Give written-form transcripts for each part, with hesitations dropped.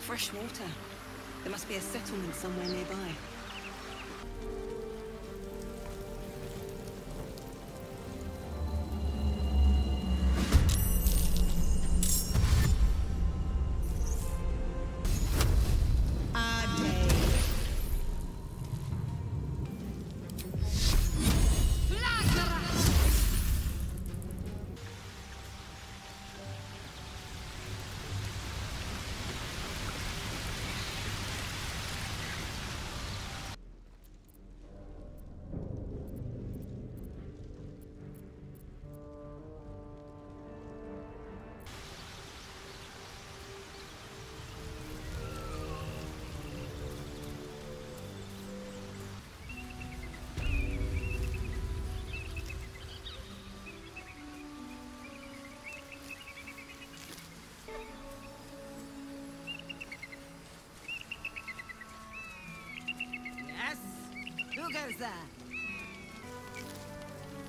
Fresh water. There must be a settlement somewhere nearby.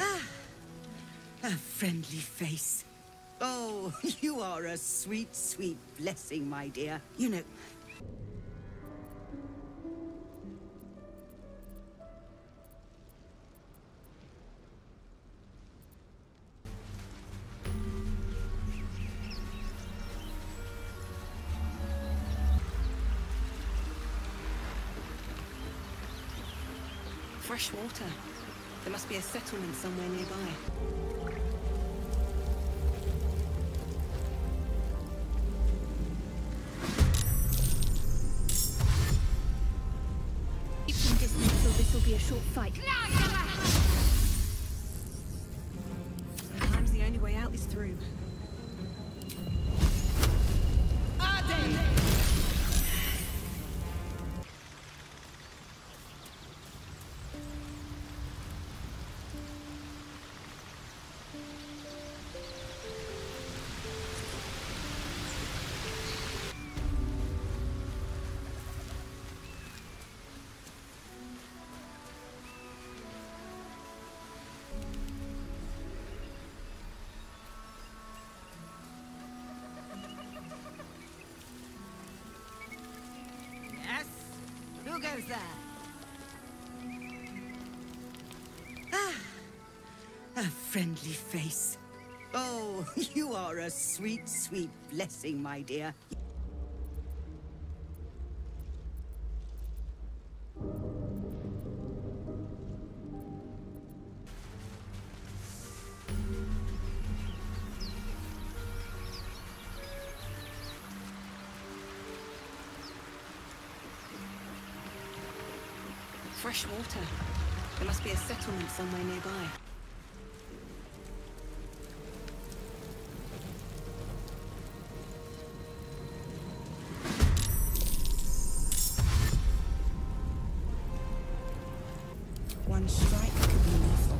Ah, a friendly face. Oh, you are a sweet, sweet blessing, my dear. You know... Fresh water. There must be a settlement somewhere nearby. Keeping distance, so this will be a short fight. Sometimes the only way out is through. Ah, a friendly face. Oh, you are a sweet, sweet blessing, my dear. Fresh water. There must be a settlement somewhere nearby. One strike could be lethal.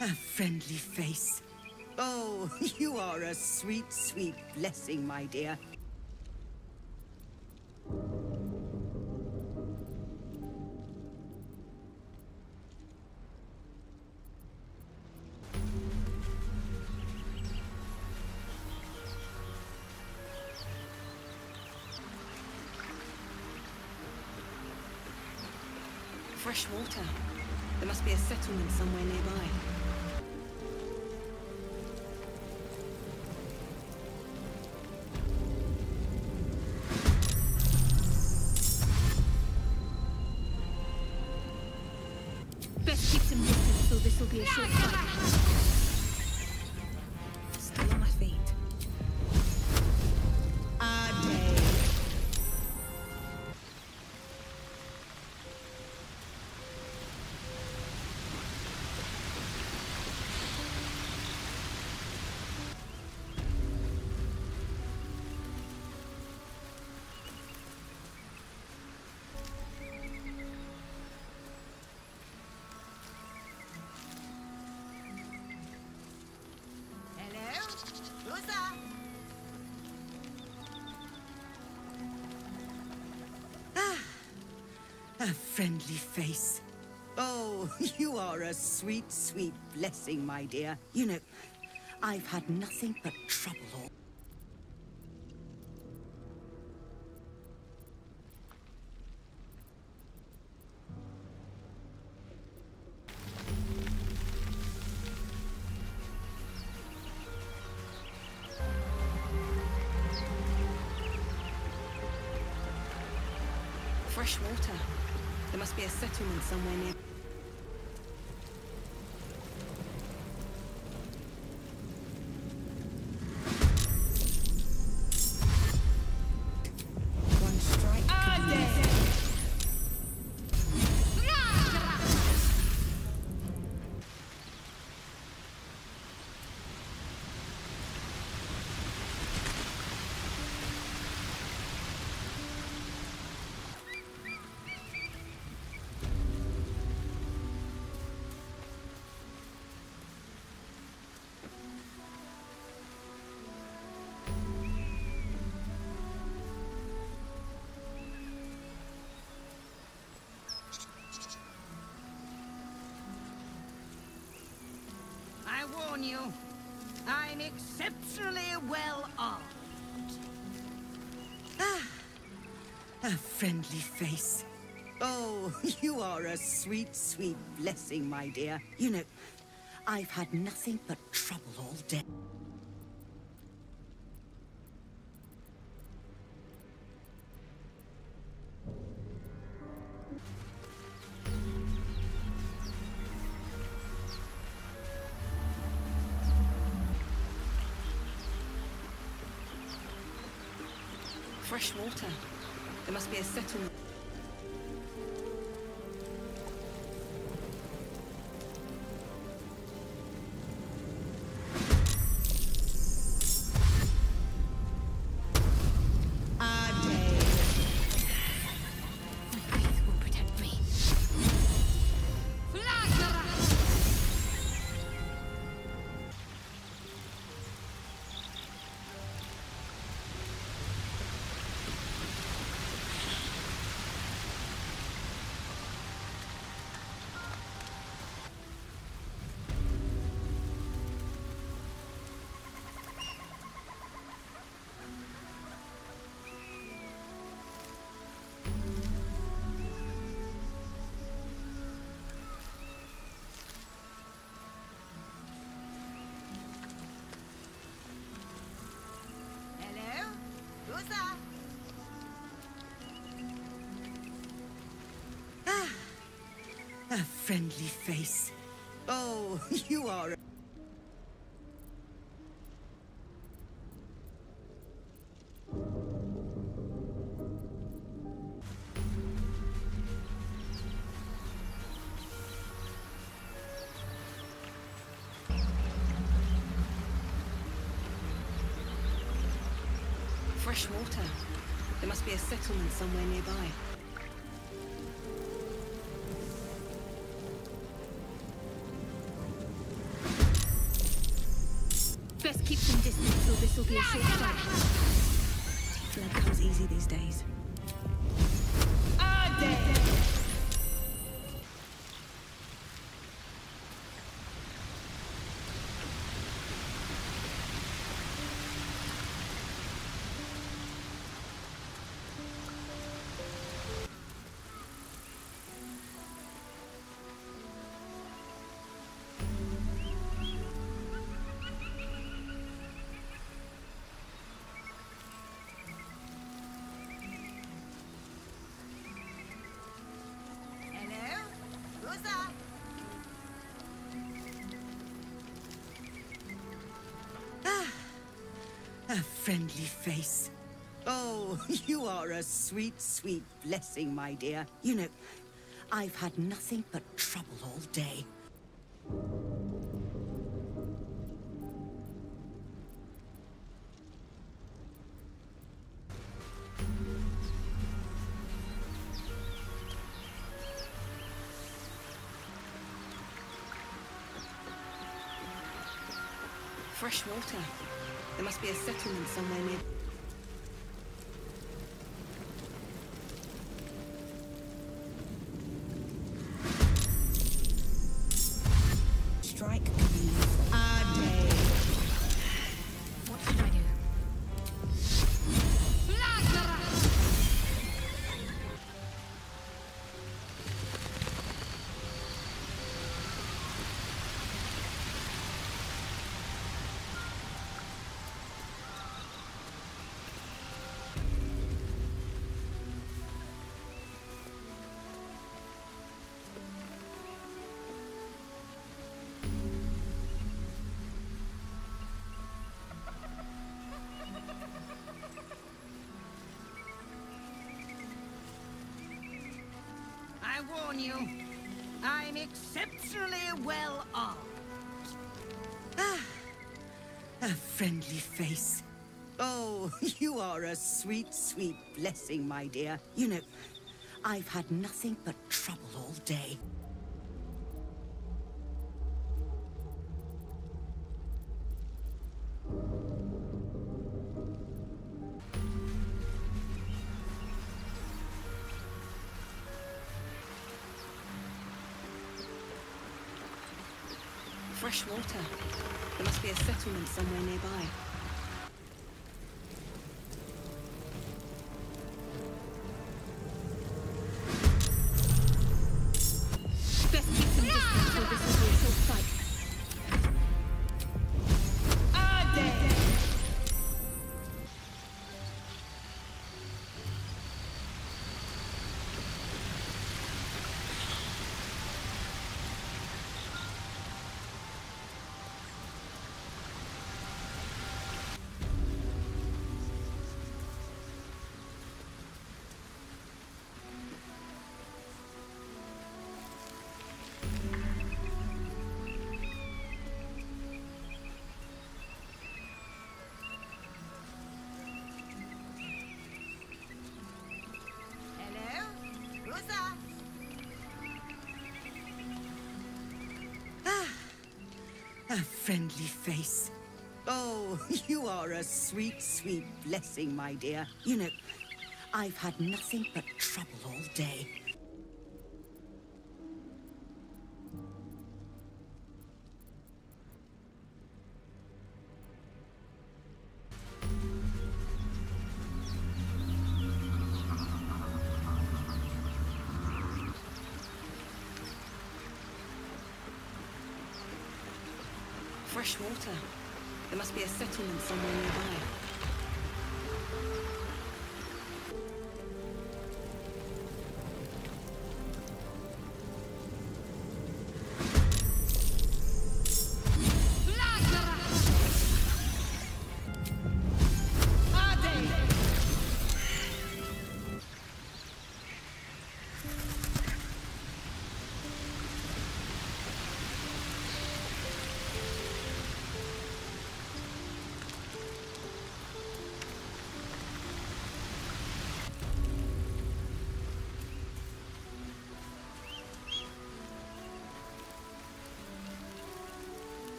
A friendly face. Oh, you are a sweet, sweet blessing, my dear. Fresh water. There must be a settlement somewhere nearby. Best keep them. this will be a short fight. Still on my feet. A day. A friendly face. Oh, you are a sweet, sweet blessing, my dear. You know, I've had nothing but trouble all. Fresh water. There must be a settlement somewhere near. One strike. I warn you, I'm exceptionally well armed. Ah, a friendly face. Oh, you are a sweet, sweet blessing, my dear. You know, I've had nothing but trouble all day. Fresh water. There must be a settlement. Ah, a friendly face. Oh, you are. Fresh water. There must be a settlement somewhere nearby. Best keep some distance, or this will be a short fight. Blood comes easy these days. A friendly face. Oh, you are a sweet, sweet blessing, my dear. You know, I've had nothing but trouble all day. Fresh water. There must be a settlement somewhere near. Strike a day. What should I do? I warn you, I'm exceptionally well armed. Ah, a friendly face. Oh, you are a sweet, sweet blessing, my dear. You know, I've had nothing but trouble all day. Fresh water. There must be a settlement somewhere nearby. A friendly face. Oh, you are a sweet, sweet blessing, my dear. You know, I've had nothing but trouble all day. Fresh water. There must be a settlement somewhere nearby.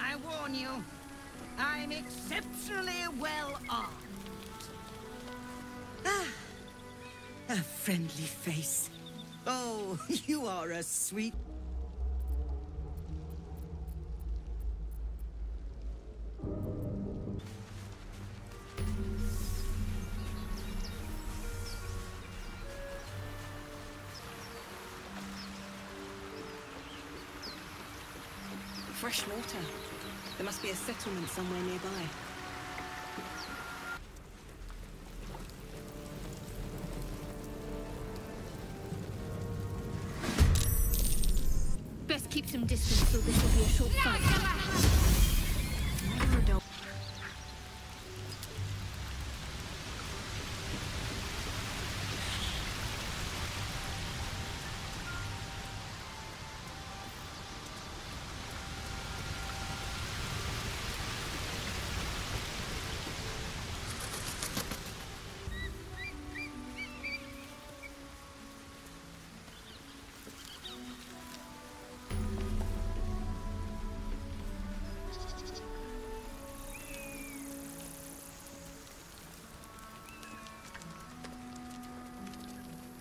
I warn you, I'm exceptionally well armed. Ah, a friendly face. Oh, you are a sweet... Fresh water. There must be a settlement somewhere nearby.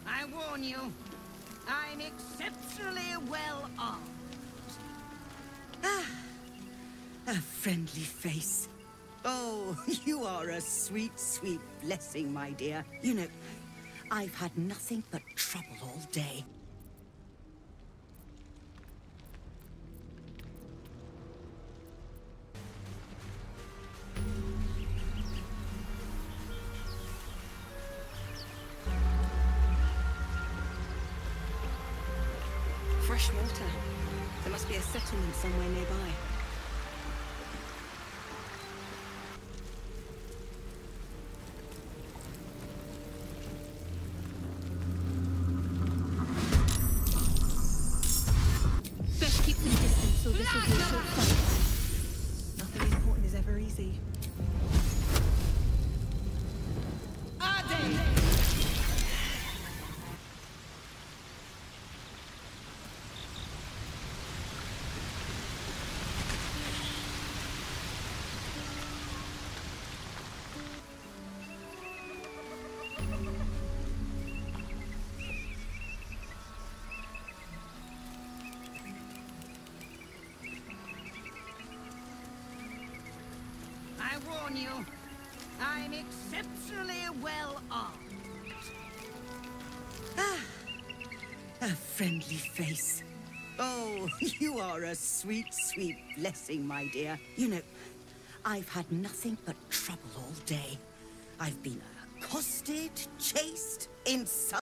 I warn you, I'm exceptionally well armed. Ah, a friendly face. Oh, you are a sweet, sweet blessing, my dear. You know, I've had nothing but trouble all day. Fresh water. There must be a settlement somewhere nearby. Best keep the distance so this will be a short fight. Nothing important is ever easy. I warn you, I'm exceptionally well armed. Ah, a friendly face. Oh, you are a sweet, sweet blessing, my dear. You know, I've had nothing but trouble all day. I've been accosted, chased, insulted.